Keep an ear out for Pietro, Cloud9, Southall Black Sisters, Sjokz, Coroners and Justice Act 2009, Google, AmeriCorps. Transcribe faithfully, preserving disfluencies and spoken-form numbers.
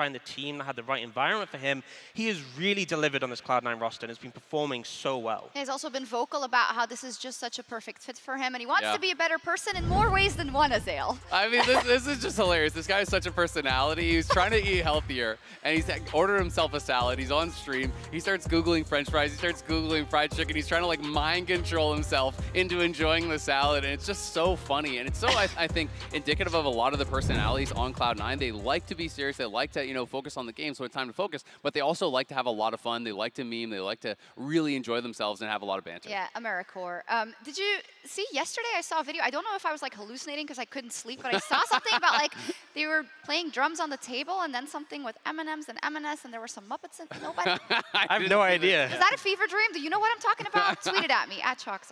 find the team that had the right environment for him, he has really delivered on this Cloud nine roster and has been performing so well. He's also been vocal about how this is just such a perfect fit for him, and he wants yeah. to be a better person in more ways than one, Azale. I mean, this, this is just hilarious. This guy has such a personality. He's trying to eat healthier, and he's ordered himself a salad. He's on stream. He starts Googling French fries. He starts Googling fried chicken. He's trying to, like, mind control himself into enjoying the salad, and it's just so funny. And it's so, I, I think, indicative of a lot of the personalities on Cloud nine. They like to be serious. They like to, you know, focus on the game, so it's time to focus. But they also like to have a lot of fun. They like to meme. They like to really enjoy themselves and have a lot of banter. Yeah, AmeriCorps. Um, did you see yesterday I saw a video? I don't know if I was, like, hallucinating because I couldn't sleep, but I saw something about, like, they were playing drums on the table and then something with M and M's and M and S, and there were some Muppets and nobody. I have no idea. Is that a fever dream? Do you know what I'm talking about? Tweet it at me, at Sjokz.